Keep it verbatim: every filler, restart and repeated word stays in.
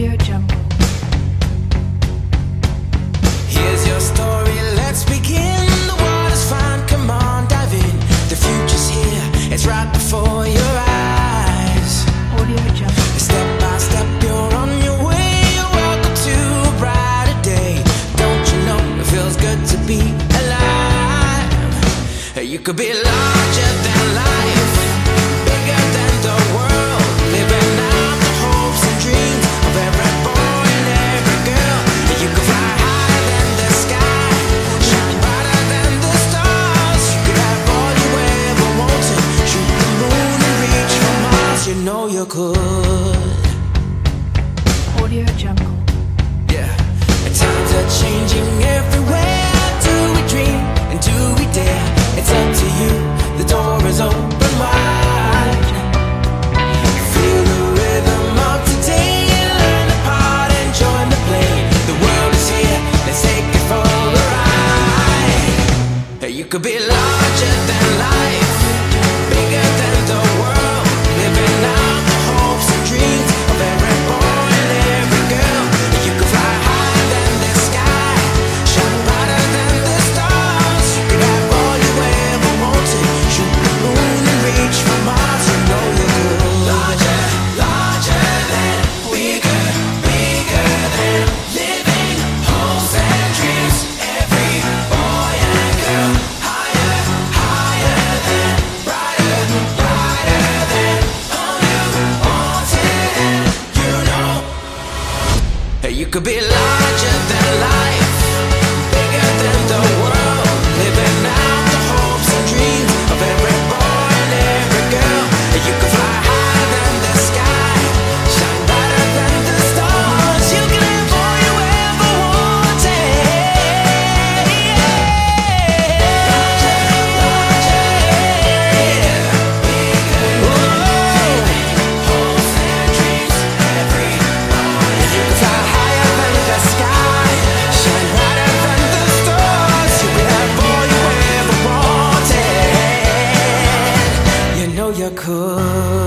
Audio Jungle. Here's your story, let's begin. The water's fine, come on, dive in. The future's here, it's right before your eyes. Audio Jungle. Step by step, you're on your way. You're welcome to a brighter day. Don't you know, it feels good to be alive. You could be larger than life, bigger than the world, living out the hopes and dreams of every boy and every girl. You could fly higher than the sky, shine brighter than the stars. You could have all you ever wanted, shoot the moon and reach for Mars. You know you could. Audio Jungle. Yeah, times are changing everywhere. Do we dream and do we dare? It's up to you, the door is open wide. You could be larger than life, bigger than the world, living out the hopes and dreams of every boy and every girl. You could fly higher than the sky, shine brighter than the stars. You could have all you ever wanted, shoot the moon and reach for Mars. You know you could. Larger, larger than, bigger, bigger than, living hopes and dreams, every boy and girl. You could be larger than life, bigger than the world, living out the hopes and dreams of every boy and every girl. You could fly higher than the sky, shine brighter than the stars. You can have all you ever wanted. Larger, larger, bigger than living hopes and dreams, every boy. You could fly higher sky, shine brighter than the stars. You could have all you ever wanted. You know you could.